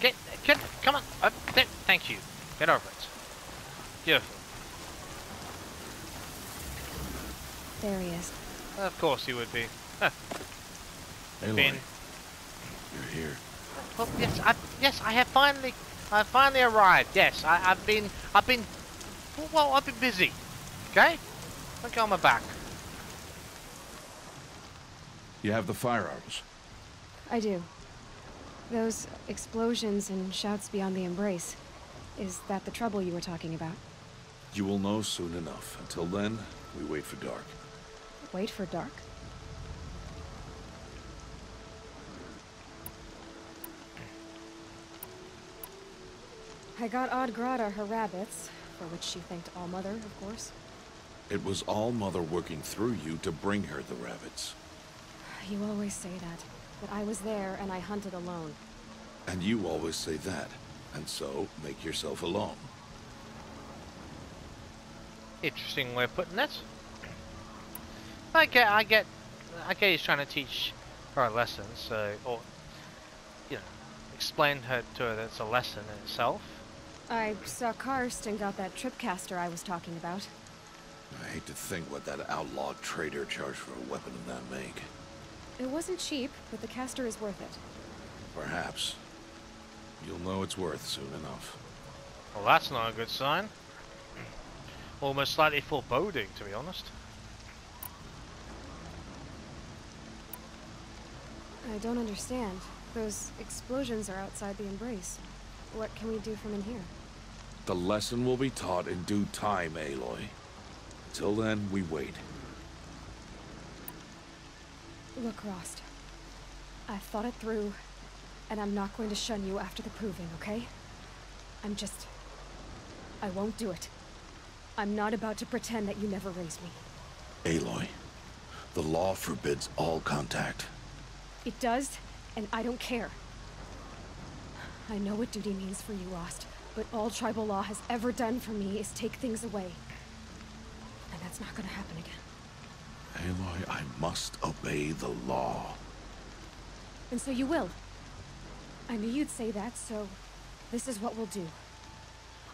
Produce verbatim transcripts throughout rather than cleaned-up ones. Get, get, come on, up there. Thank you. Get over it. Beautiful. There he is. Of course he would be. Huh. Hey, Finn. You're here. Well, yes, I, yes, I have finally, I finally arrived. Yes, I, I've been, I've been, well, I've been busy. Okay. Look on my back. You have the firearms. I do. Those explosions and shouts beyond the embrace. Is that the trouble you were talking about? You will know soon enough. Until then, we wait for dark. Wait for dark? I got Oddgrata her rabbits, for which she thanked Allmother, of course. It was Allmother working through you to bring her the rabbits. You always say that, but I was there and I hunted alone. And you always say that, and so make yourself alone. Interesting way of putting that. I get, I get, I get he's trying to teach her a lesson, so, or, you know, explain her to her that it's a lesson in itself. I saw Karst and got that Tripcaster I was talking about. I hate to think what that outlaw trader charged for a weapon in that make. It wasn't cheap, but the caster is worth it. Perhaps. You'll know it's worth soon enough. Well, that's not a good sign. Almost slightly foreboding, to be honest. I don't understand. Those explosions are outside the embrace. What can we do from in here? The lesson will be taught in due time, Aloy. Till then, we wait. Look, Rost, I've thought it through, and I'm not going to shun you after the proving, okay? I'm just... I won't do it. I'm not about to pretend that you never raised me. Aloy, the law forbids all contact. It does, and I don't care. I know what duty means for you, Rost, but all tribal law has ever done for me is take things away. And that's not gonna happen again. Aloy, I must obey the law. And so you will. I knew you'd say that, so this is what we'll do.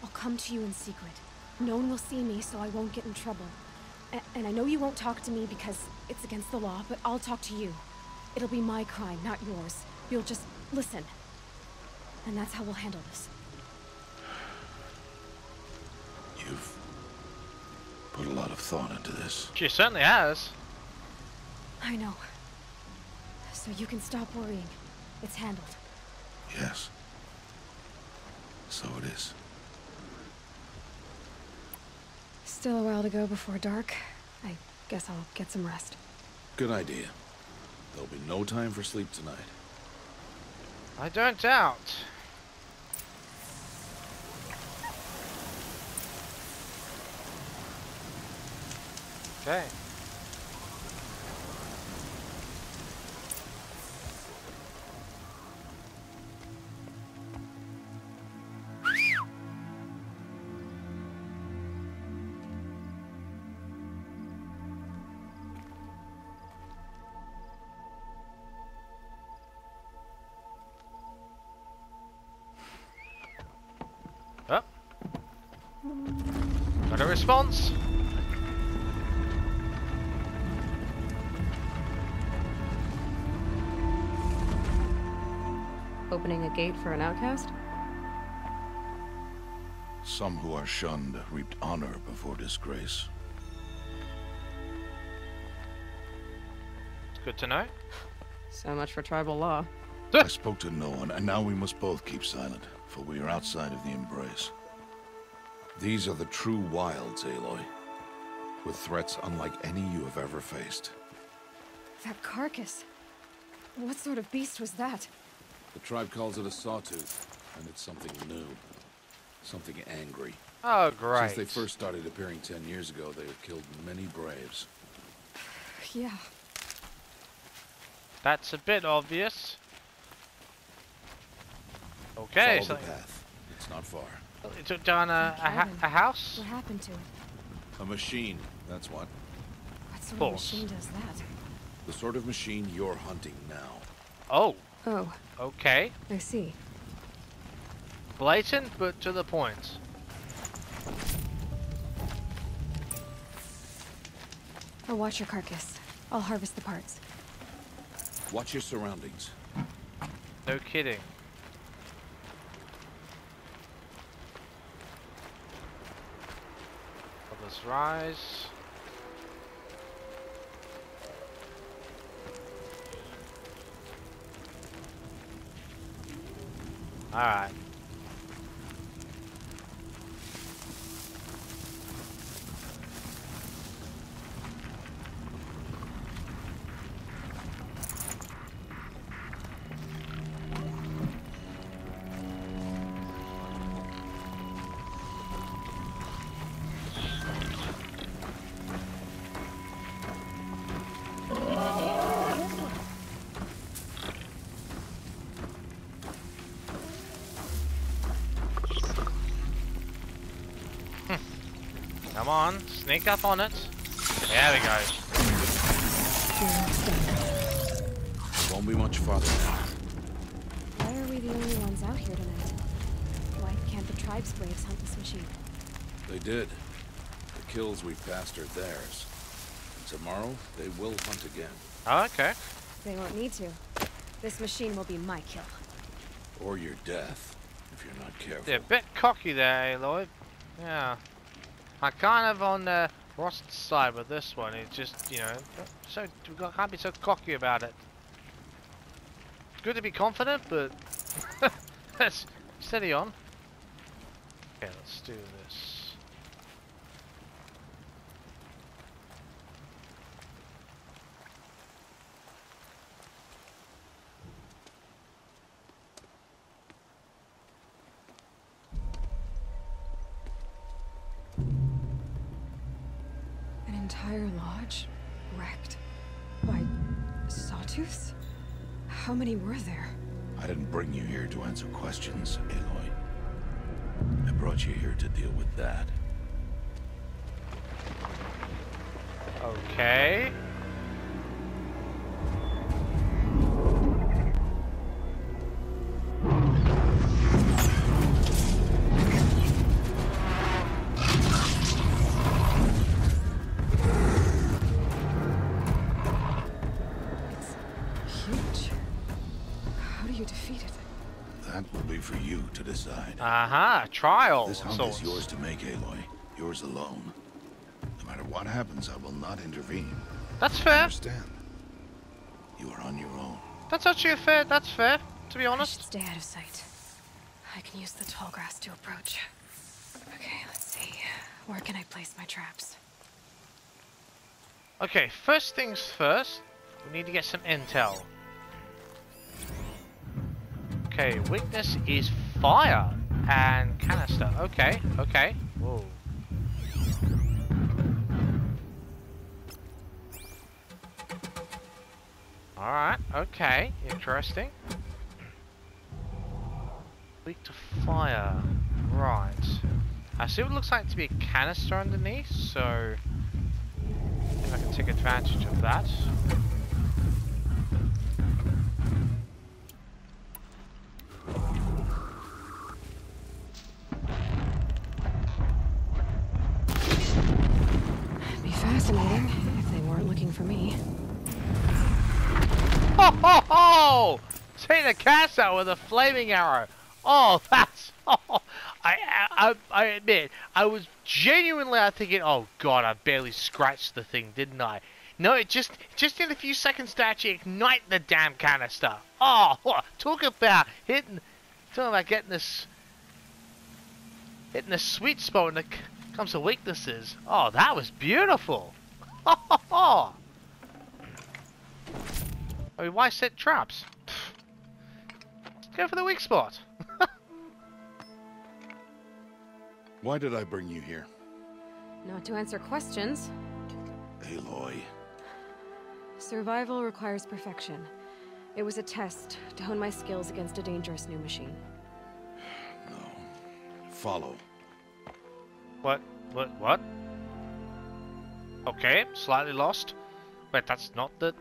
I'll come to you in secret. No one will see me, so I won't get in trouble. A and I know you won't talk to me because it's against the law, but I'll talk to you. It'll be my crime, not yours. You'll just listen. And that's how we'll handle this. You've... put a lot of thought into this. She certainly has. I know. So you can stop worrying. It's handled. Yes. So it is. Still a while to go before dark. I guess I'll get some rest. Good idea. There'll be no time for sleep tonight. I don't doubt. Okay. Oh. Got a response. Opening a gate for an outcast? Some who are shunned reaped honor before disgrace. It's good to know. So much for tribal law. I spoke to no one, and now we must both keep silent, for we are outside of the embrace. These are the true wilds, Aloy, with threats unlike any you have ever faced. That carcass. What sort of beast was that? The tribe calls it a sawtooth, and it's something new. Something angry. Oh, great. Since they first started appearing ten years ago, they have killed many braves. Yeah. That's a bit obvious. Okay, follow the path. It's not far. It took down a, a, ha a house? What happened to it? A machine, that's what. What sort of machine does that? The sort of machine you're hunting now. Oh. Oh. Okay. I see. Blatant, but to the point. I'll watch your carcass. I'll harvest the parts. Watch your surroundings. No kidding. Let's rise. All right. Come on, sneak up on it. There we go. Won't be much farther now. Why are we the only ones out here tonight? Why can't the tribe's braves hunt some sheep? They did. The kills we've passed are theirs. Tomorrow, they will hunt again. Oh, okay. They won't need to. This machine will be my kill. Or your death, if you're not careful. They're a bit cocky there, Aloy. Yeah. I'm kind of on the Rost's side with this one. It's just, you know, so we can't be so cocky about it. It's good to be confident, but let's steady on. Okay, let's do this. Entire lodge wrecked by sawtooths? How many were there? I didn't bring you here to answer questions, Aloy. I brought you here to deal with that. Okay. Aha, uh-huh, trial. This hunt is yours to make, Aloy. Yours alone. No matter what happens, I will not intervene. That's fair. I understand. You are on your own. That's actually fair. That's fair, to be honest. I should stay out of sight. I can use the tall grass to approach. Okay, let's see. Where can I place my traps? Okay, first things first. We need to get some intel. Okay, weakness is fire. And canister. Okay, okay. Whoa. Alright, okay. Interesting. Weak to fire. Right. I see what looks like to be a canister underneath, so I think I can take advantage of that. The cast out with a flaming arrow. Oh, that's. Oh, I, I I admit, I was genuinely thinking, oh god, I barely scratched the thing, didn't I? No, it just just in a few seconds to actually ignite the damn canister. Oh, talk about hitting, talking about getting this, hitting the sweet spot when it comes to weaknesses. Oh, that was beautiful. I mean, why set traps? Go for the weak spot. Why did I bring you here? Not to answer questions. Aloy. Survival requires perfection. It was a test to hone my skills against a dangerous new machine. No. Follow. What? What? What? Okay, slightly lost. Wait, that's not the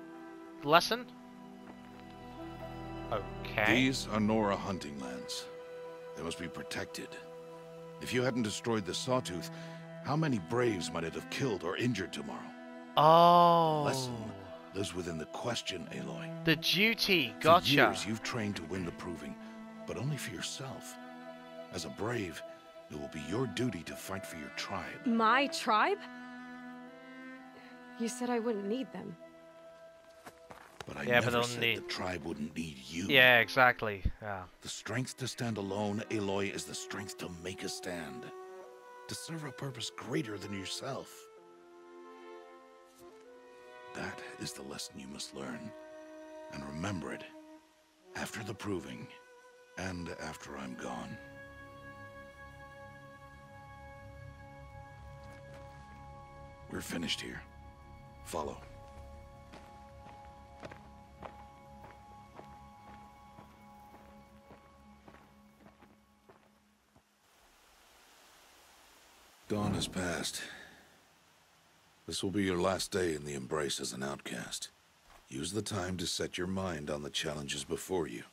lesson? Okay. These are Nora hunting lands. They must be protected. If you hadn't destroyed the sawtooth, how many Braves might it have killed or injured tomorrow? Oh. The lesson lives within the question, Aloy. The duty, gotcha. For years you've trained to win the proving, but only for yourself. As a Brave, it will be your duty to fight for your tribe. My tribe? You said I wouldn't need them. But I yeah, never but said need... the tribe wouldn't need you. Yeah, exactly. Yeah. The strength to stand alone, Aloy, is the strength to make a stand. To serve a purpose greater than yourself. That is the lesson you must learn. And remember it. After the proving. And after I'm gone. We're finished here. Follow. Dawn has passed. This will be your last day in the Embrace as an outcast. Use the time to set your mind on the challenges before you.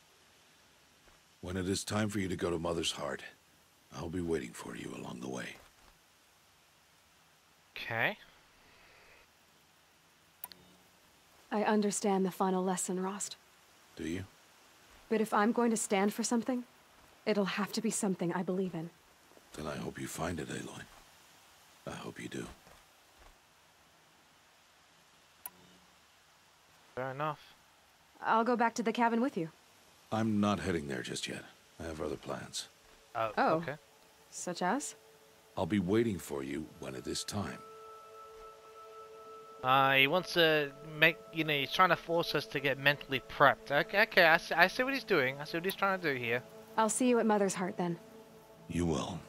When it is time for you to go to Mother's Heart, I'll be waiting for you along the way. Okay. I understand the final lesson, Rost. Do you? But if I'm going to stand for something, it'll have to be something I believe in. Then I hope you find it, Aloy. I hope you do. Fair enough. I'll go back to the cabin with you. I'm not heading there just yet. I have other plans. Uh, oh, okay. Such as? I'll be waiting for you when it is time. Uh, he wants to make, you know, he's trying to force us to get mentally prepped. Okay, okay, I see, I see what he's doing. I see what he's trying to do here. I'll see you at Mother's Heart then. You will.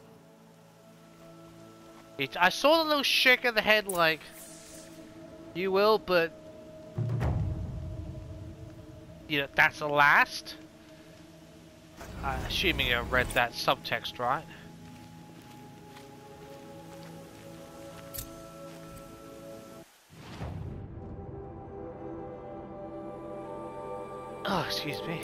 It, I saw the little shake of the head like, you will, but, you know, that's the last. Uh, assuming I read that subtext right. Oh, excuse me.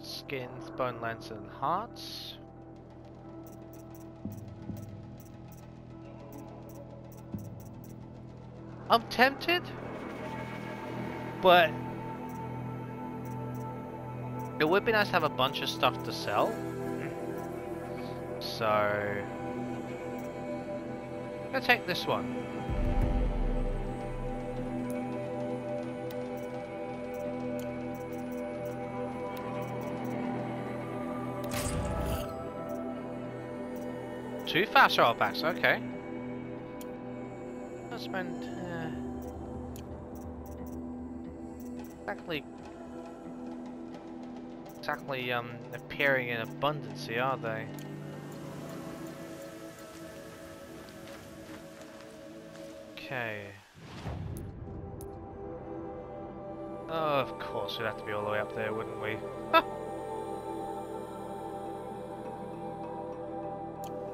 Skins, bone lands, and hearts. I'm tempted, but it would be nice to have a bunch of stuff to sell. So I'm gonna take this one. Two fast rollbacks, okay. I'll spend uh, exactly exactly um appearing in abundance here, are they? Okay. Oh, of course we'd have to be all the way up there, wouldn't we? Huh.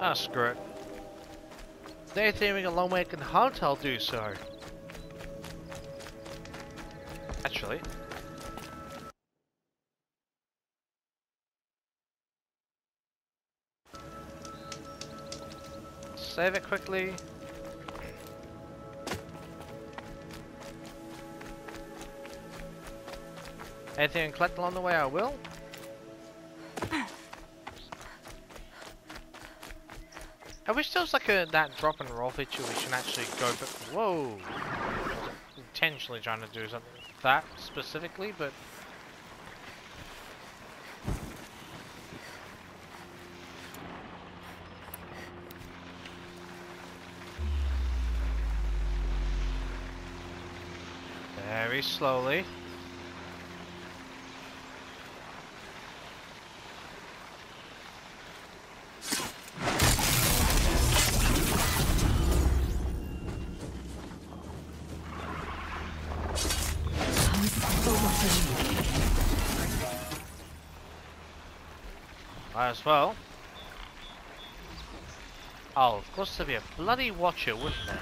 Ah, oh, screw it. They're thinking a long way I can hunt, I'll do so. Actually. Save it quickly. Anything I can collect along the way, I will. I wish there was like a that drop and roll feature we can actually go for. Whoa! Intentionally trying to do something with that specifically, but very slowly. as well. Oh, of course there'd be a bloody watcher, wouldn't there?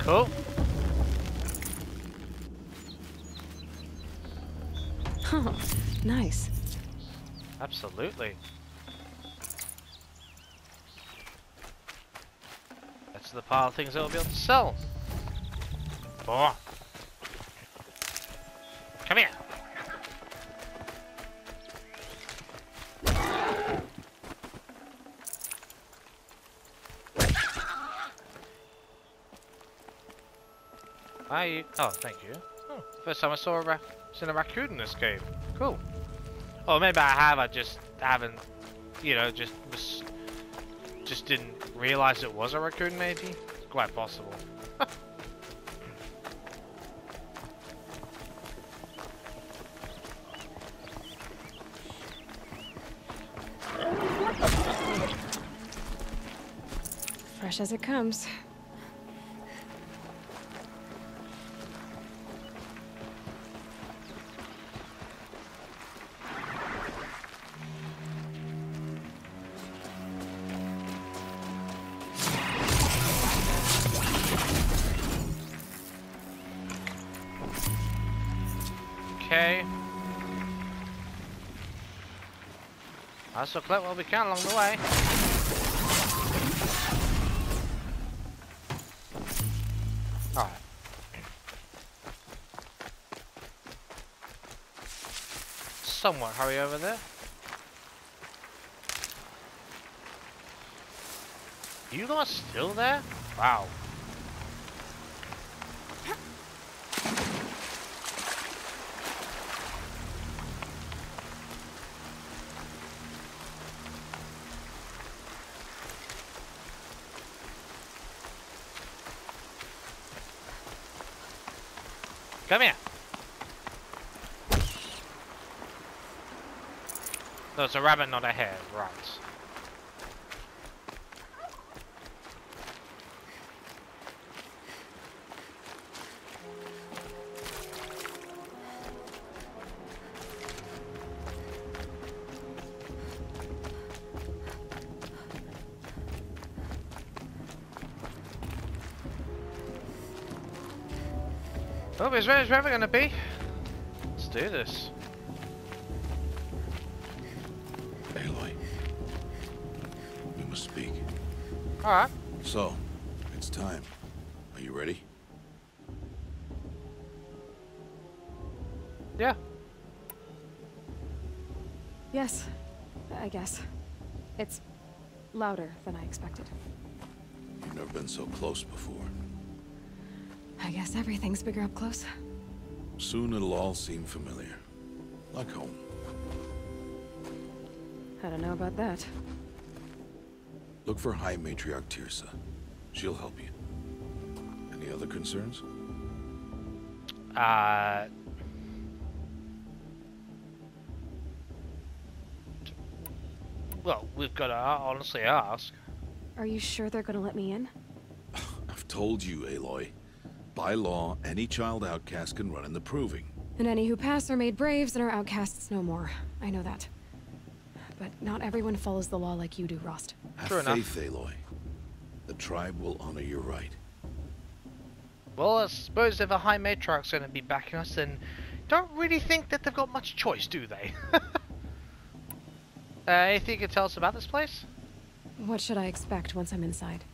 Cool. Huh, nice. Absolutely. That's the pile of things that we'll be able to sell. Boah. Come here. I, oh, thank you. Oh, first time I saw a, ra seen a raccoon in this game. Cool. Or maybe I have, I just haven't, you know, just was, just didn't realise it was a raccoon, maybe? It's quite possible. Fresh as it comes. So collect what we can along the way. Alright. Somewhat hurry over there. You guys still there? Wow. Come here. No, it's a rabbit, not a hare. Right. Oh, is where is Rabbit gonna be? Let's do this. Aloy, we must speak. All right. So, it's time. Are you ready? Yeah. Yes, I guess. It's louder than I expected. You've never been so close before. I guess everything's bigger up close. Soon it'll all seem familiar. Like home. I don't know about that. Look for High Matriarch Teersa. She'll help you. Any other concerns? Uh... Well, we've got to honestly ask. Are you sure they're going to let me in? I've told you, Aloy. By law, any child outcast can run in the proving. And any who pass are made braves and are outcasts no more. I know that. But not everyone follows the law like you do, Rost. Have True faith, enough. Aloy. The tribe will honor your right. Well, I suppose if a High Matriarch's going to be backing us, then don't really think that they've got much choice, do they? uh, anything you can tell us about this place? What should I expect once I'm inside?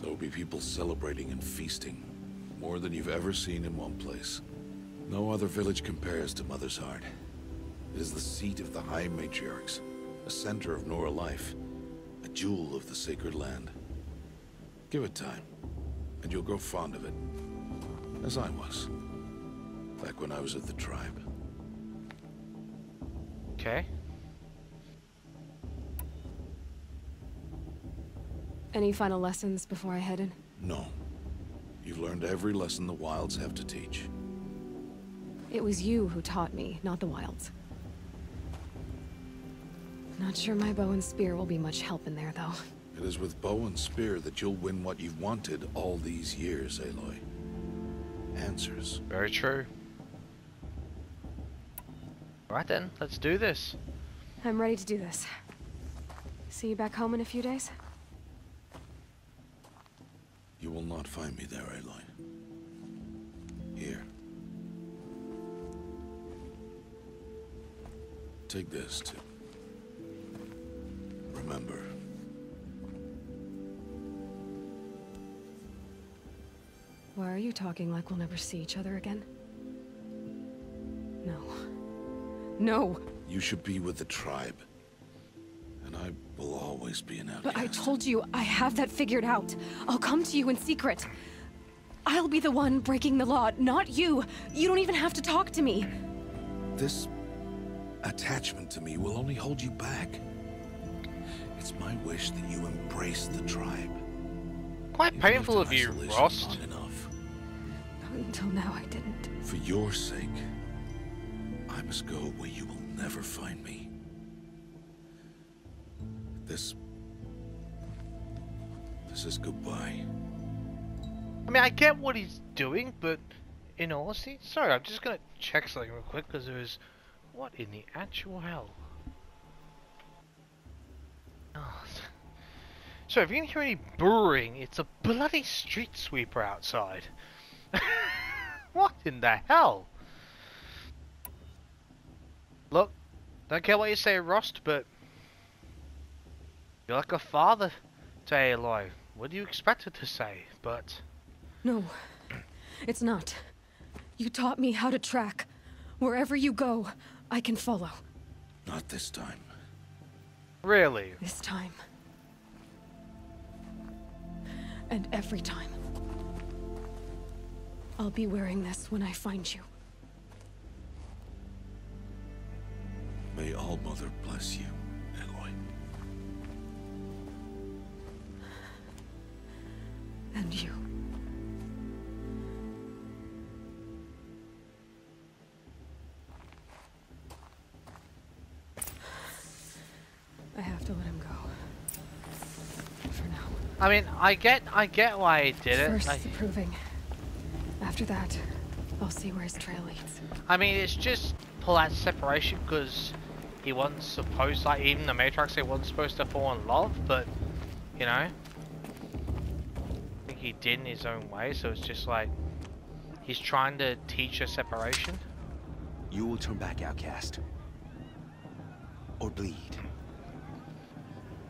There'll be people celebrating and feasting, more than you've ever seen in one place. No other village compares to Mother's Heart. It is the seat of the High Matriarchs, a center of Nora life, a jewel of the sacred land. Give it time, and you'll grow fond of it, as I was, back when I was at the tribe. Okay. Any final lessons before I head in? No. You learned every lesson the wilds have to teach. It was you who taught me, not the wilds. Not sure my bow and spear will be much help in there, though. It is with bow and spear that you'll win what you've wanted all these years, Aloy. Answers. Very true. Right then, let's do this. I'm ready to do this. See you back home in a few days? You will not find me there, Aloy. Here. Take this to remember. Why are you talking like we'll never see each other again? No. No! You should be with the tribe. And I will always be an outcast. But I told you, I have that figured out. I'll come to you in secret. I'll be the one breaking the law, not you. You don't even have to talk to me. This attachment to me will only hold you back. It's my wish that you embrace the tribe. Quite painful of you, Rost. Not until now, I didn't. For your sake, I must go where you will never find me. This... This is goodbye. I mean, I get what he's doing, but in honesty... Sorry, I'm just gonna check something real quick, because there is... What in the actual hell? Oh, so if you can hear any booing, it's a bloody street sweeper outside. What in the hell? Look, don't care what you say, Rost, but you're like a father to Aloy. What do you expect her to say? But no, it's not. You taught me how to track. Wherever you go, I can follow. Not this time. Really? This time. And every time. I'll be wearing this when I find you. May Allmother bless you, Aloy. And you. I have to let him go. I mean, I get, I get why he did it. First, like, the proving. After that, I'll see where his trail leads. I mean, it's just pull out separation because he wasn't supposed, like even the Matrix, he wasn't supposed to fall in love. But you know, I think he did in his own way. So it's just like he's trying to teach her separation. You will turn back, outcast, or bleed.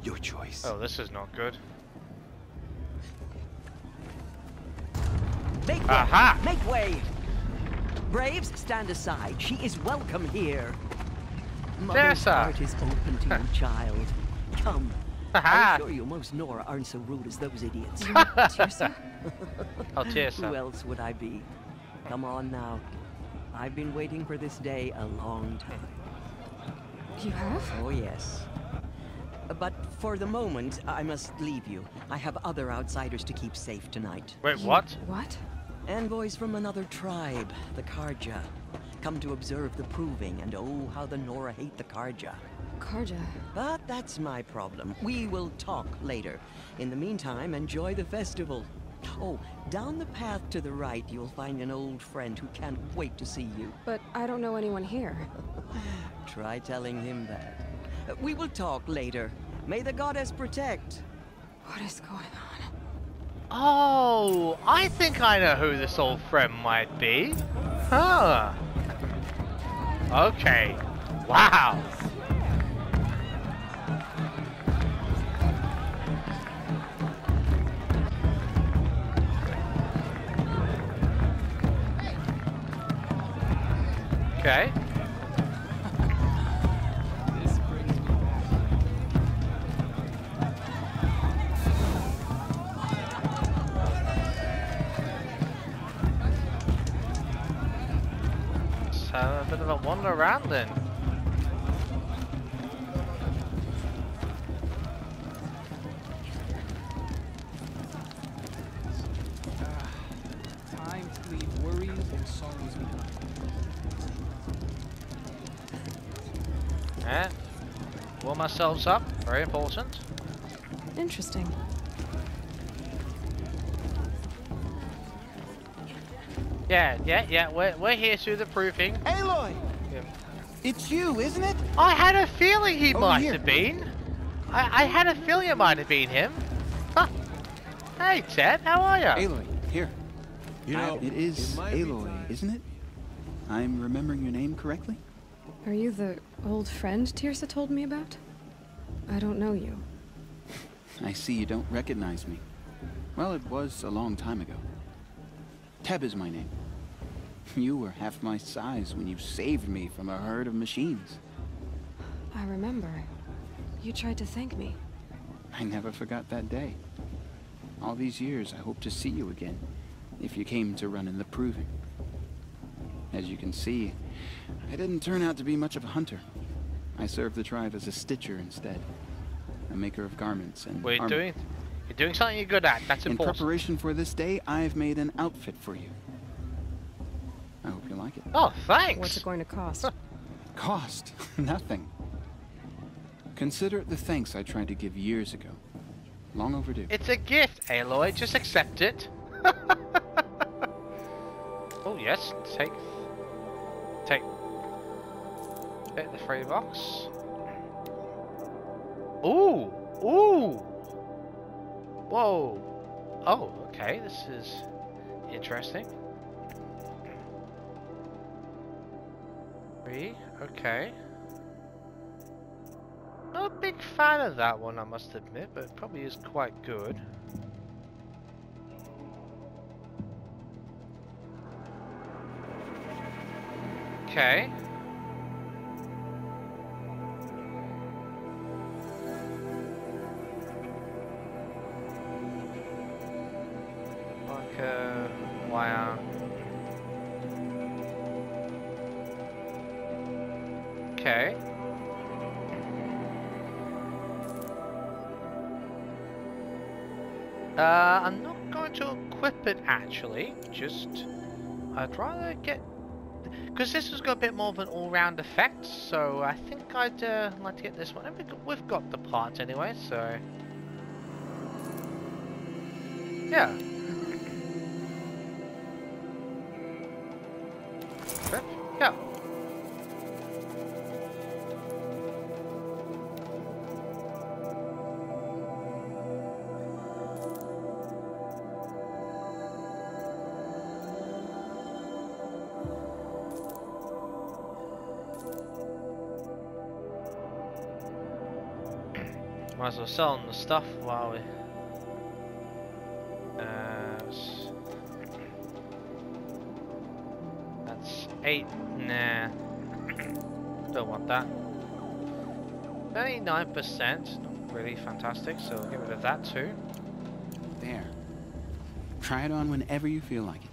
Your choice. Oh, this is not good. Make way! Aha. Make way! Braves, stand aside. She is welcome here. Mother's heart is open to you, child. Come. Aha. I'm sure you most Nora aren't so rude as those idiots. Teersa? Oh, Teersa. Who else would I be? Come on now. I've been waiting for this day a long time. You have? Oh yes. But for the moment, I must leave you. I have other outsiders to keep safe tonight. Wait, what? What? Envoys from another tribe, the Carja. Come to observe the proving, and oh, how the Nora hate the Carja. Carja? But that's my problem. We will talk later. In the meantime, enjoy the festival. Oh, down the path to the right, you'll find an old friend who can't wait to see you. But I don't know anyone here. Try telling him that. We will talk later. May the goddess protect. What is going on? Oh, I think I know who this old friend might be. Huh. Okay. Wow. Okay. Have a bit of a wander around then. Eh? Warm ourselves up, very important. Interesting. Yeah, yeah, yeah, we're, we're here through the proofing. Aloy! Yeah. It's you, isn't it? I had a feeling he Over might here. have been. I, I had a feeling it might have been him. Huh. Hey, Ted, how are you? Aloy, here. You know, I, it is it Aloy, isn't it? I'm remembering your name correctly? Are you the old friend Teersa told me about? I don't know you. I see you don't recognize me. Well, it was a long time ago. Teb is my name. You were half my size when you saved me from a herd of machines. I remember. You tried to thank me. I never forgot that day. All these years, I hope to see you again, if you came to run in the proving. As you can see, I didn't turn out to be much of a hunter. I served the tribe as a stitcher instead. A maker of garments and We're doing, you're doing something you're good at, that's important. In preparation for this day, I've made an outfit for you. I hope you like it. Oh, thanks! What's it going to cost? Cost? Nothing. Consider it the thanks I tried to give years ago. Long overdue. It's a gift, Aloy. Just accept it. Oh, yes. Take... Take... Take the free box. Ooh! Ooh! Whoa! Oh, okay. This is interesting. Three. Okay. Not a big fan of that one, I must admit, but it probably is quite good. Okay. Like a wow. Okay. Uh, I'm not going to equip it actually, just I'd rather get, because this has got a bit more of an all-round effect, so I think I'd uh, like to get this one. We've got the parts anyway, so yeah. Yeah. Might as well sell them the stuff while we... Uh, that's eight. Nah. Don't want that. thirty-nine percent. Not really fantastic, so we'll get rid of that too. There. Try it on whenever you feel like it.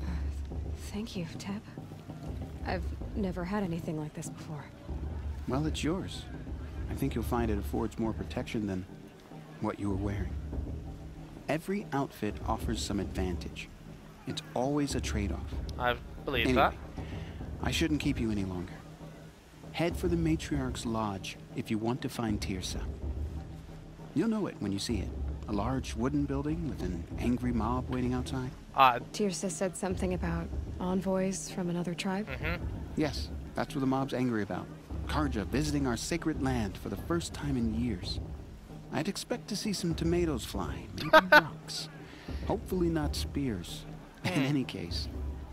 Uh, thank you, Teb. I've never had anything like this before. Well, it's yours. I think you'll find it affords more protection than what you were wearing. Every outfit offers some advantage. It's always a trade-off. I believe anyway, that. I shouldn't keep you any longer. Head for the Matriarch's Lodge if you want to find Teersa. You'll know it when you see it. A large wooden building with an angry mob waiting outside. Uh, Teersa said something about envoys from another tribe? Mm-hmm. Yes, that's what the mob's angry about. Carja visiting our sacred land for the first time in years. I'd expect to see some tomatoes fly, maybe rocks. Hopefully not spears. In any case,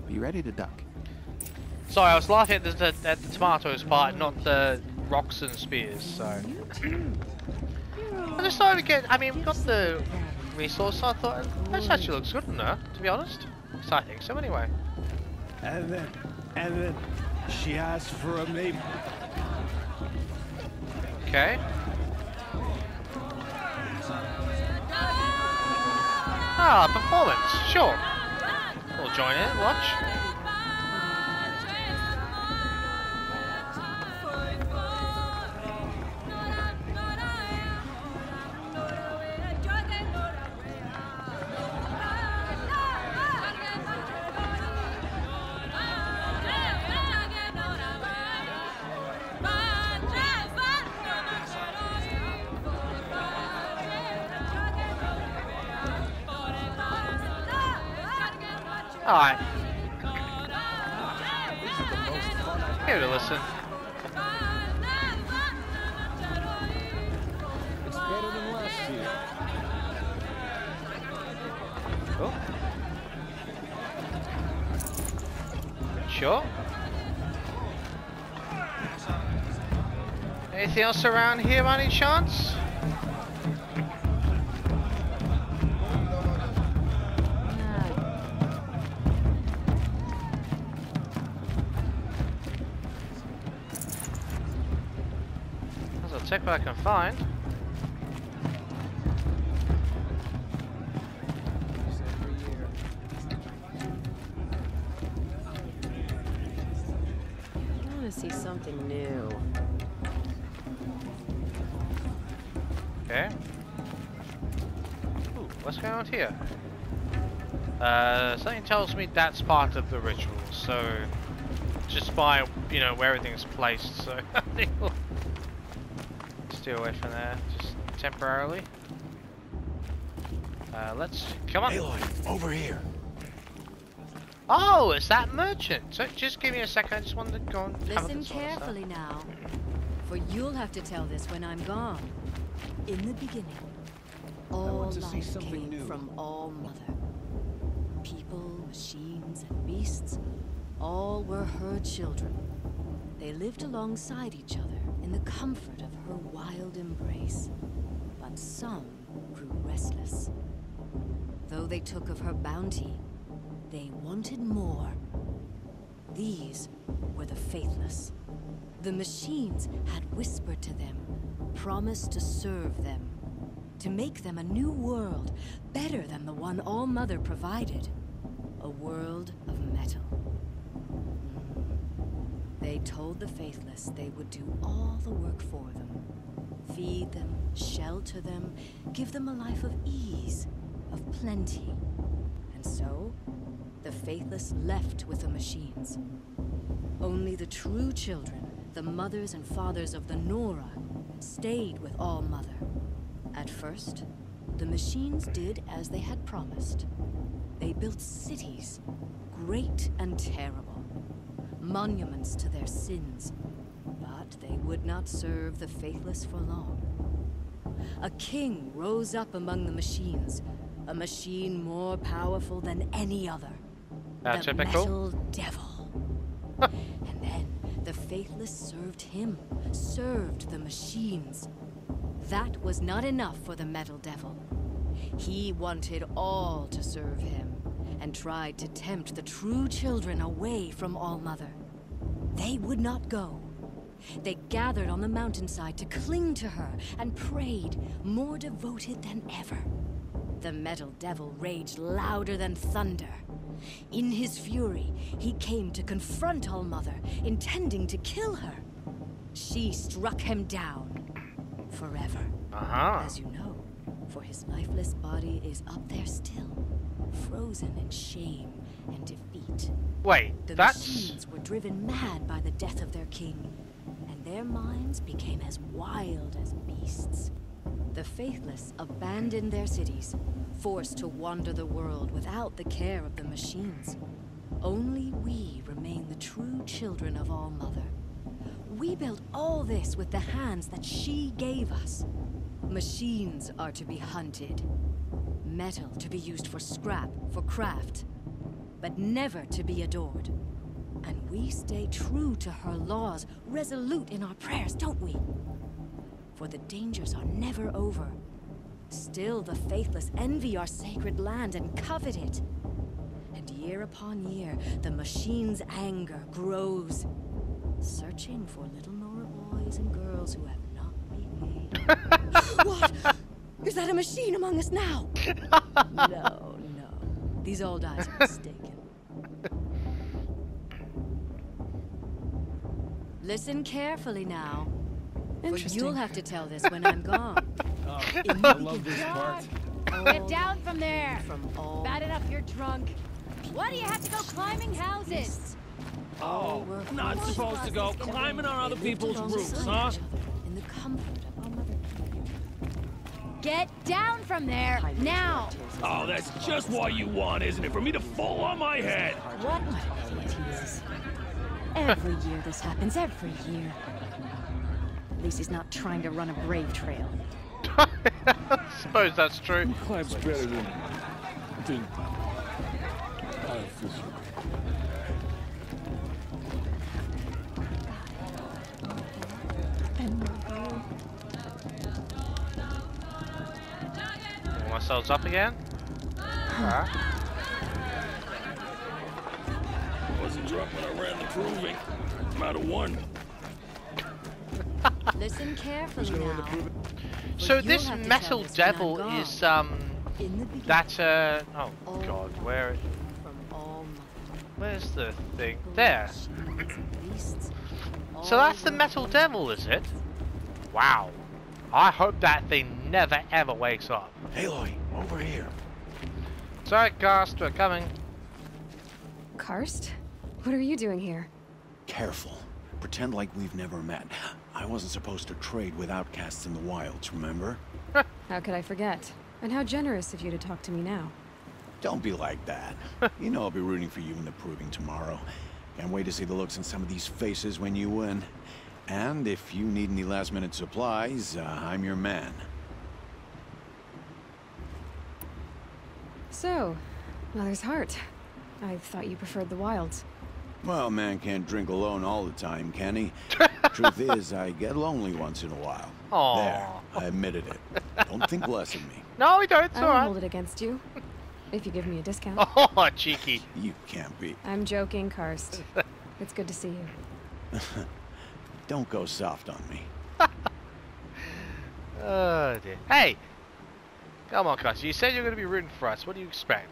are you ready to duck? Sorry, I was laughing at the, the, at the tomatoes part, not the rocks and spears, so... I just thought we'd get... I mean, we got the resource, so I thought... This actually looks good in there, to be honest. So I think so, anyway. And then... And then... She asked for a name. Okay. Ah, performance, sure. We'll join in, watch. Alright. Here to listen. It's better than last year. Cool. Sure. Anything else around here by any chance? Check what I can find. I want to see something new. Okay. Ooh, what's going on here? Uh, something tells me that's part of the ritual. So, just by you know where everything's placed. So. Steer away from there, just temporarily. Uh, let's come on. Aloy, over here. Oh, it's that merchant. So just give me a second. I just wanted to go and have listen carefully now, for you'll have to tell this when I'm gone. In the beginning, all life came new. from Allmother. People, machines, and beasts, all were her children. They lived alongside each other in the comfort of her wild embrace, but some grew restless. Though they took of her bounty, they wanted more. These were the faithless. The machines had whispered to them, promised to serve them, to make them a new world, better than the one All-Mother provided, a world of metal. They told the faithless they would do all the work for them. Feed them, shelter them, give them a life of ease, of plenty. And so, the faithless left with the machines. Only the true children, the mothers and fathers of the Nora, stayed with All-Mother. At first, the machines did as they had promised. They built cities, great and terrible. Monuments to their sins, but they would not serve the faithless for long. A king rose up among the machines, a machine more powerful than any other, uh, the Metal Devil. And then the faithless served him, served the machines. That was not enough for the Metal Devil. He wanted all to serve him, and tried to tempt the true children away from All-Mother. They would not go. They gathered on the mountainside to cling to her and prayed, more devoted than ever. The Metal Devil raged louder than thunder. In his fury, he came to confront All-Mother, intending to kill her. She struck him down. Forever. Uh-huh. As you know, for his lifeless body is up there still. Frozen in shame and defeat. Wait, the that's... machines were driven mad by the death of their king, and their minds became as wild as beasts. The faithless abandoned their cities, forced to wander the world without the care of the machines. Only we remain the true children of All-Mother. We built all this with the hands that she gave us. Machines are to be hunted. Metal to be used for scrap, for craft, but never to be adored. And we stay true to her laws, resolute in our prayers, don't we? For the dangers are never over. Still the faithless envy our sacred land and covet it. And year upon year, the machine's anger grows, searching for little Nora boys and girls who have not been made. What? Is that a machine among us now? No, no. These old eyes are mistaken. Listen carefully now, for you'll have to tell this when I'm gone. Oh, I love this part. Get down from there. From all Bat it up, you're drunk. Why do you have to go climbing houses? Oh, we're not supposed to go climbing on other people's roofs, huh? In the comfort of our mother. Get down from there, now! Oh, that's just what you want, isn't it? For me to fall on my head! What it is. Every year this happens, every year. At least he's not trying to run a brave trail. I suppose that's true. Who climbs better than... than... I feel... ourselves up again. Huh. I wasn't drunk when I ran the proving. I'm out of one. Listen carefully now. So well, this Metal Devil is um that uh oh all god where it where's the thing there? So that's the Metal Devil, is it? Wow. I hope that thing never ever wakes up. Aloy, over here. Sorry, Karst, we're coming. Karst? What are you doing here? Careful. Pretend like we've never met. I wasn't supposed to trade with outcasts in the wilds, remember? How could I forget? And how generous of you to talk to me now. Don't be like that. You know I'll be rooting for you in the proving tomorrow. Can't wait to see the looks in some of these faces when you win. And if you need any last-minute supplies, uh, I'm your man. So, Mother's Heart. I thought you preferred the wilds. Well, man can't drink alone all the time, can he? Truth is, I get lonely once in a while. Aww. There, I admitted it. Don't think less of me. No, we don't. It's all right. I won't hold it against you. If you give me a discount. Oh, cheeky. You can't be. I'm joking, Karst. It's good to see you. Don't go soft on me. Oh dear. Hey! Come on, Karst. You said you were going to be rooting for us. What do you expect?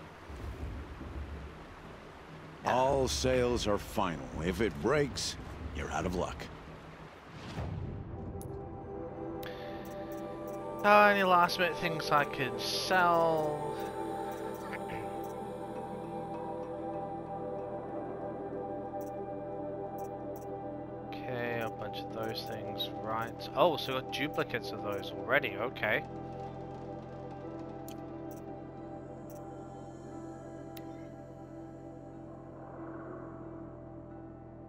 All sales are final. If it breaks, you're out of luck. Oh, any last minute things I could sell? Of those things, right? Oh, so we got duplicates of those already. Okay.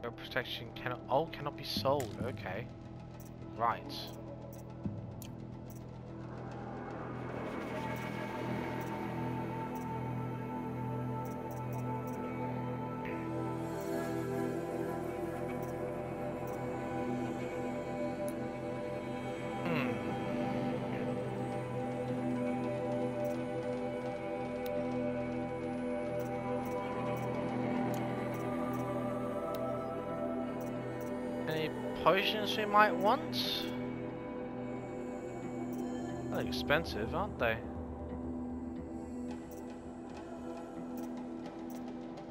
No protection cannot. Oh, cannot be sold. Okay. Right. Potions we might want? They're expensive, aren't they?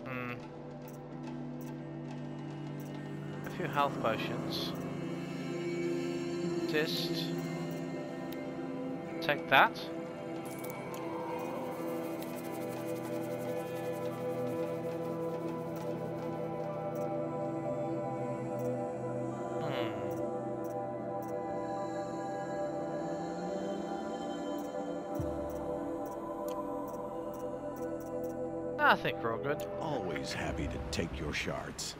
Hmm. A few health potions. Just take that. I think we're all good. Always happy to take your shards.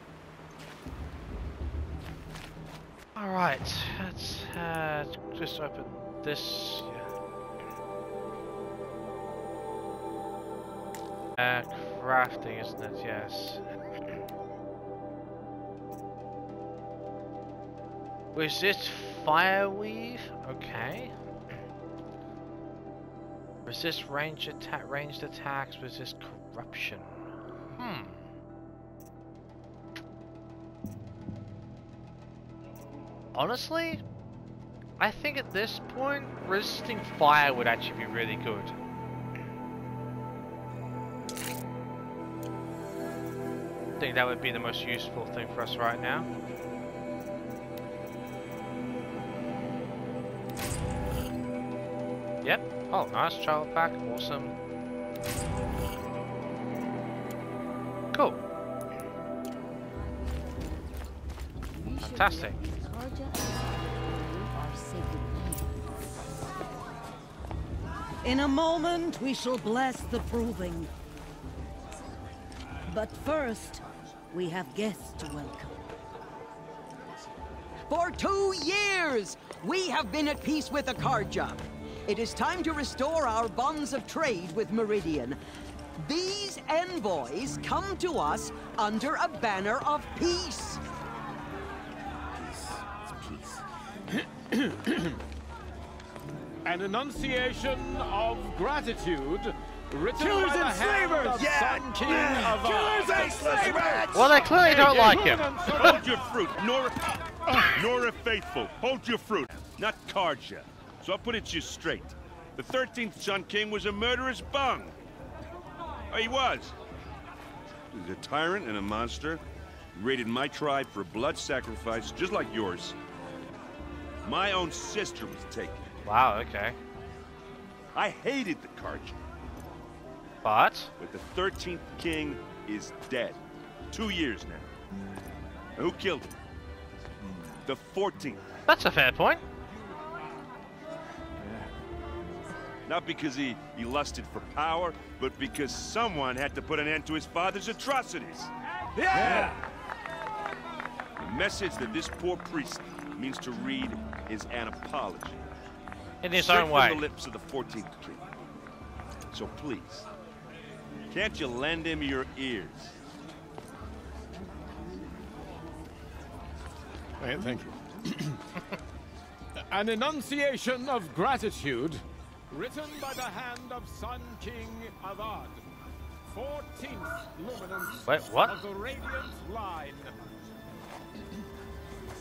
All right, let's uh, just open this. Uh, crafting, isn't it? Yes. Was this fireweave? Okay. Resist range attack, ranged attacks. Resist corruption. Hmm. Honestly, I think at this point, resisting fire would actually be really good. I think that would be the most useful thing for us right now. Yep. Oh, nice child pack, awesome. Cool. Fantastic. In a moment, we shall bless the proving. But first, we have guests to welcome. For two years, we have been at peace with the Carja. It is time to restore our bonds of trade with Meridian. These envoys come to us under a banner of peace. Peace. Peace. An enunciation of gratitude. Written Killers and slavers! Yeah! Sun King Avad. Killers and slavers! Well, I clearly don't hey, like him. Hold your fruit, Nora. Nora Faithful, hold your fruit, not Carja. So I'll put it to you straight. The thirteenth Sun King was a murderous bung. Oh, he was. He was a tyrant and a monster. He raided my tribe for blood sacrifice, just like yours. My own sister was taken. Wow, okay. I hated the Carja. But? But the thirteenth king is dead. Two years now. And who killed him? The fourteenth. That's a fair point. Not because he, he lusted for power, but because someone had to put an end to his father's atrocities. Yeah! yeah. The message that this poor priest means to read is an apology. In his own way. Straight from the lips of the fourteenth king. So please, can't you lend him your ears? Hey, thank you. An enunciation of gratitude written by the hand of Sun King Avad, fourteenth luminance Wait, what? of the Radiant Line.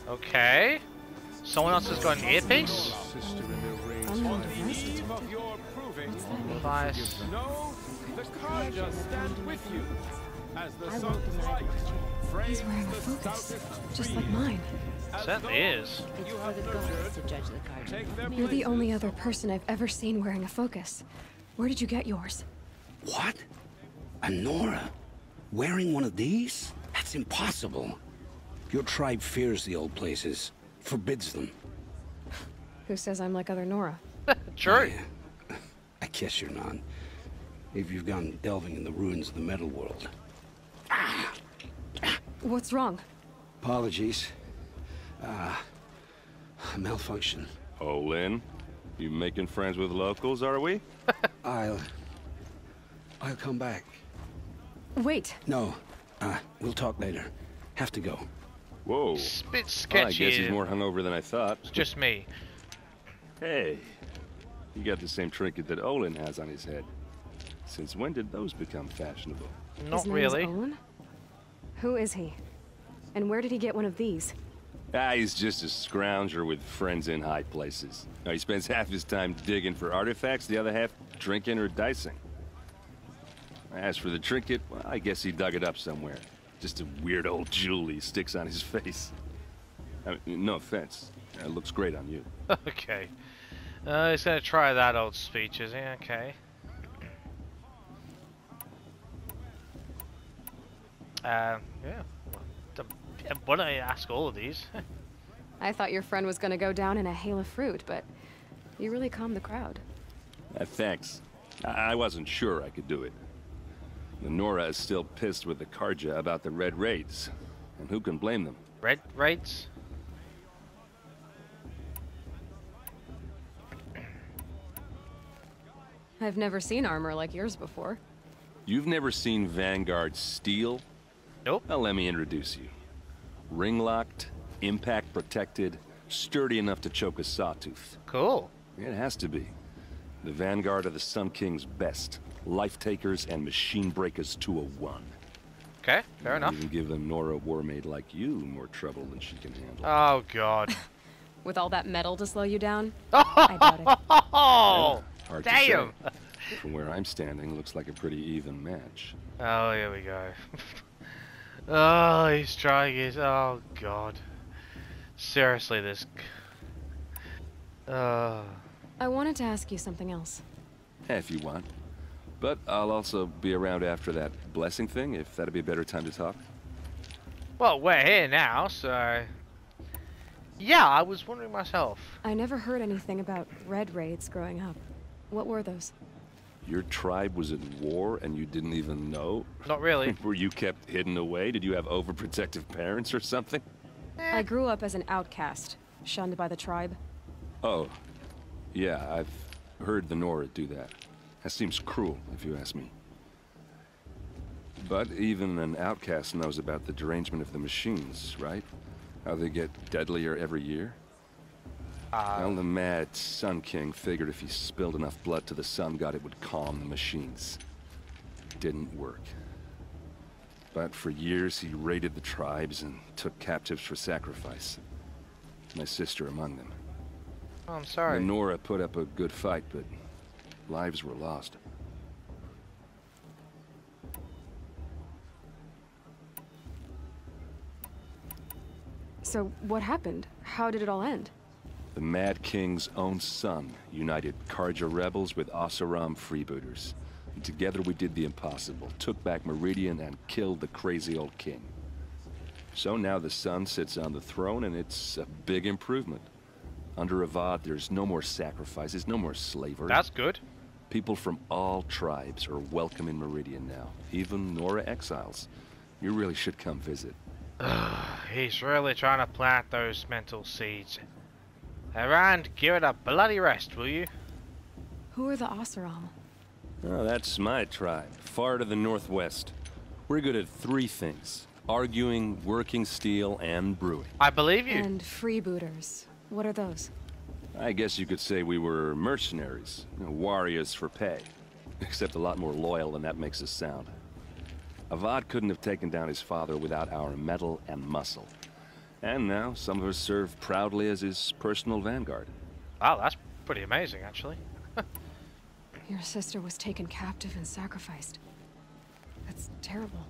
Okay. Someone else has got an earpiece? On the eve of your proving, know the Carja stand with you as the sun's light frames the stoutest just like mine. Certainly is. It's for the gods to judge the Carja. You're the only other person I've ever seen wearing a focus. Where did you get yours? What? A Nora? Wearing one of these? That's impossible. Your tribe fears the old places, forbids them. Who says I'm like other Nora? True. Yeah. I guess you're not. If you've gone delving in the ruins of the metal world. Ah. What's wrong? Apologies. Uh, malfunction. Olin, you making friends with locals, are we? I'll... I'll come back. Wait. No. Uh, we'll talk later. Have to go. Whoa. It's a bit sketchy. I guess he's more hungover than I thought. It's just me. Hey, you got the same trinket that Olin has on his head. Since when did those become fashionable? Not really. His name is Olin? Who is he? And where did he get one of these? Ah, he's just a scrounger with friends in high places. Now, he spends half his time digging for artifacts, the other half drinking or dicing. As for the trinket, well, I guess he dug it up somewhere. Just a weird old jewel he sticks on his face. I mean, no offense. It looks great on you. Okay. Uh, he's gonna try that old speech, is he? Okay. Um, yeah. Why don't I ask all of these? I thought your friend was gonna go down in a hail of fruit, but you really calmed the crowd. Uh, thanks. I, I wasn't sure I could do it. Nora is still pissed with the Carja about the Red Raids. And who can blame them? Red Raids? I've never seen armor like yours before. You've never seen Vanguard steel? Nope. Now let me introduce you. Ring-locked, impact-protected, sturdy enough to choke a sawtooth. Cool. It has to be. The Vanguard are the Sun King's best. Life-takers and machine-breakers to a one. Okay, fair enough. You can give them Nora Warmaid like you more trouble than she can handle. Oh, God. With all that metal to slow you down? I doubt it. Oh! Hard Damn! From where I'm standing, looks like a pretty even match. Oh, here we go. Oh, he's trying his. Oh, God. Seriously, this. Uh... I wanted to ask you something else. Yeah, if you want. But I'll also be around after that blessing thing, if that'd be a better time to talk. Well, we're here now, so. Yeah, I was wondering myself. I never heard anything about Red Raids growing up. What were those? Your tribe was at war and you didn't even know? Not really. Were you kept hidden away? Did you have overprotective parents or something? I grew up as an outcast, shunned by the tribe. Oh, yeah, I've heard the Nora do that. That seems cruel, if you ask me. But even an outcast knows about the derangement of the machines, right? How they get deadlier every year? Uh, well, the mad Sun King figured if he spilled enough blood to the Sun God, it would calm the machines. Didn't work. But for years, he raided the tribes and took captives for sacrifice. My sister among them. Oh, I'm sorry. Nora put up a good fight, but lives were lost. So, what happened? How did it all end? The Mad King's own son united Carja rebels with Oseram freebooters. And together we did the impossible, took back Meridian and killed the crazy old king. So now the Sun sits on the throne and it's a big improvement. Under Avad, there's no more sacrifices, no more slavery. That's good. People from all tribes are welcome in Meridian now, even Nora exiles. You really should come visit. He's really trying to plant those mental seeds. Arand, give it a bloody rest, will you? Who are the Oseram? Oh, that's my tribe, far to the northwest. We're good at three things: arguing, working steel, and brewing. I believe you. And freebooters. What are those? I guess you could say we were mercenaries, you know, warriors for pay. Except a lot more loyal than that makes us sound. Avad couldn't have taken down his father without our metal and muscle. And now, some of us serve proudly as his personal vanguard. Wow, that's pretty amazing, actually. Your sister was taken captive and sacrificed. That's terrible.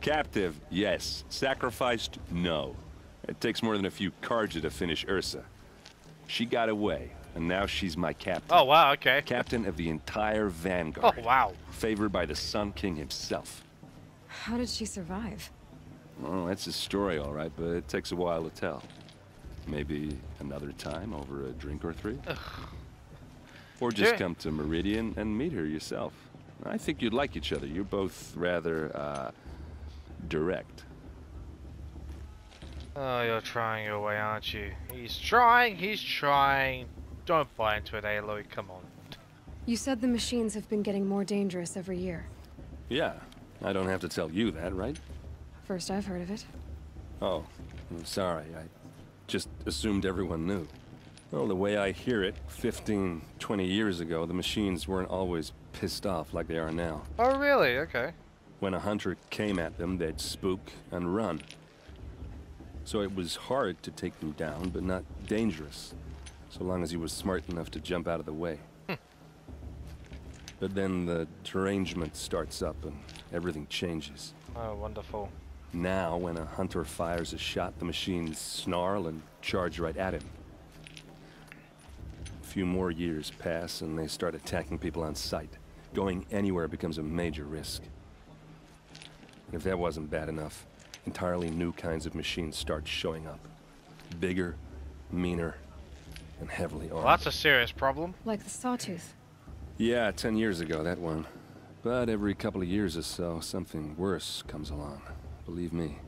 Captive, yes. Sacrificed, no. It takes more than a few Carja to finish Ursa. She got away, and now she's my captain. Oh, wow, okay. Captain of the entire Vanguard. Oh, wow. Favored by the Sun King himself. How did she survive? Oh, that's a story, all right, but it takes a while to tell. Maybe another time over a drink or three? Ugh. Or just sure. Come to Meridian and meet her yourself. I think you'd like each other. You're both rather, uh, direct. Oh, you're trying your way, aren't you? He's trying, he's trying. Don't buy into it, Aloy, come on. You said the machines have been getting more dangerous every year. Yeah, I don't have to tell you that, right? First I've heard of it. Oh, I'm sorry. I just assumed everyone knew. Well, the way I hear it, fifteen, twenty years ago, the machines weren't always pissed off like they are now. Oh, really? Okay. When a hunter came at them, they'd spook and run. So it was hard to take them down, but not dangerous, so long as he was smart enough to jump out of the way. Hm. But then the derangement starts up and everything changes. Oh, wonderful. Now, when a hunter fires a shot, the machines snarl and charge right at him. A few more years pass, and they start attacking people on sight. Going anywhere becomes a major risk. And if that wasn't bad enough, entirely new kinds of machines start showing up. Bigger, meaner, and heavily armed. Well, that's a serious problem. Like the sawtooth. Yeah, ten years ago, that one. But every couple of years or so, something worse comes along. Believe me.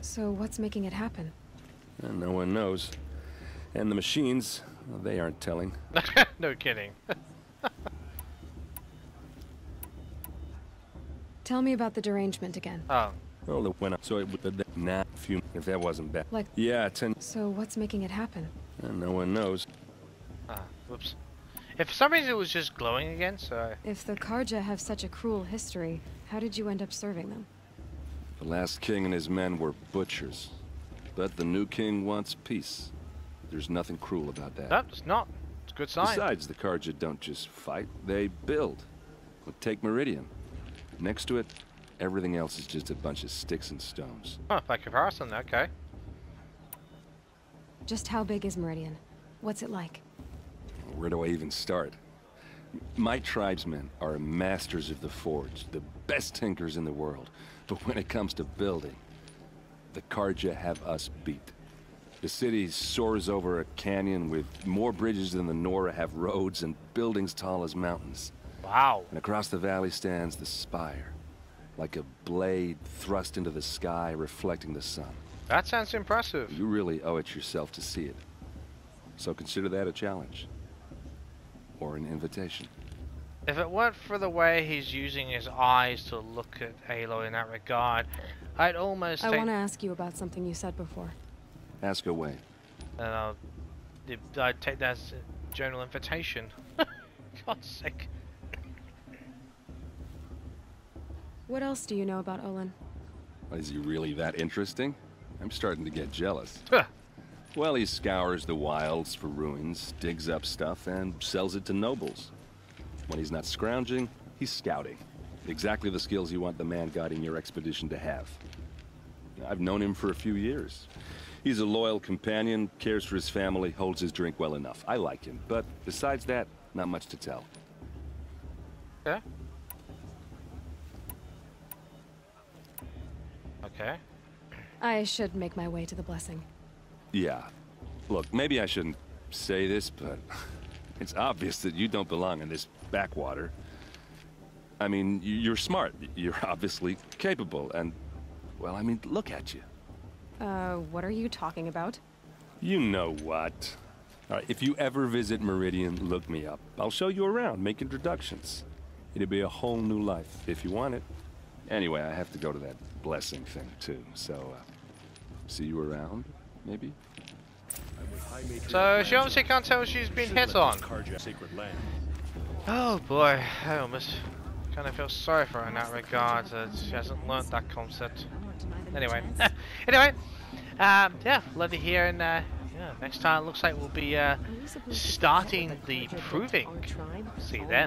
So what's making it happen? And no one knows. And the machines, well, they aren't telling. No kidding. Tell me about the derangement again. Oh. Well, it went up, so it would nah, few, if that wasn't bad. Like, yeah, ten. So what's making it happen? And no one knows. Ah, whoops. If for some reason it was just glowing again, so... If the Carja have such a cruel history, how did you end up serving them? The last king and his men were butchers. But the new king wants peace. There's nothing cruel about that. No, it's not. It's a good sign. Besides, the Carja don't just fight, they build. We'll take Meridian. Next to it, everything else is just a bunch of sticks and stones. Oh, by comparison, okay. Just how big is Meridian? What's it like? Where do I even start? My tribesmen are masters of the forge, the best tinkers in the world. But when it comes to building, the Carja have us beat. The city soars over a canyon with more bridges than the Nora have roads and buildings tall as mountains. Wow. And across the valley stands the spire, like a blade thrust into the sky reflecting the sun. That sounds impressive. You really owe it yourself to see it. So consider that a challenge. Or an invitation. If it weren't for the way he's using his eyes to look at Aloy in that regard, I'd almost... I want to ask you about something you said before. Ask away. And I'll, I'd take that as a general invitation. God's sake. What else do you know about Olin? Well, is he really that interesting? I'm starting to get jealous. Huh. Well, he scours the wilds for ruins, digs up stuff, and sells it to nobles. When he's not scrounging, he's scouting. Exactly the skills you want the man guiding your expedition to have. I've known him for a few years. He's a loyal companion, cares for his family, holds his drink well enough. I like him, but besides that, not much to tell. Yeah. Okay. I should make my way to the blessing. Yeah. Look, maybe I shouldn't say this, but it's obvious that you don't belong in this backwater. I mean, you're smart. You're obviously capable, and, well, I mean, look at you. Uh, what are you talking about? You know what. All right, if you ever visit Meridian, look me up. I'll show you around, make introductions. It'll be a whole new life, if you want it. Anyway, I have to go to that blessing thing, too. So, uh, see you around, maybe? So, she obviously can't tell she's been hit on. Oh, boy. I almost kind of feel sorry for her in that regard. That she hasn't learnt that concept. Anyway, anyway, um, yeah, love to hear, and uh, yeah, next time it looks like we'll be uh, starting the proving. See you then.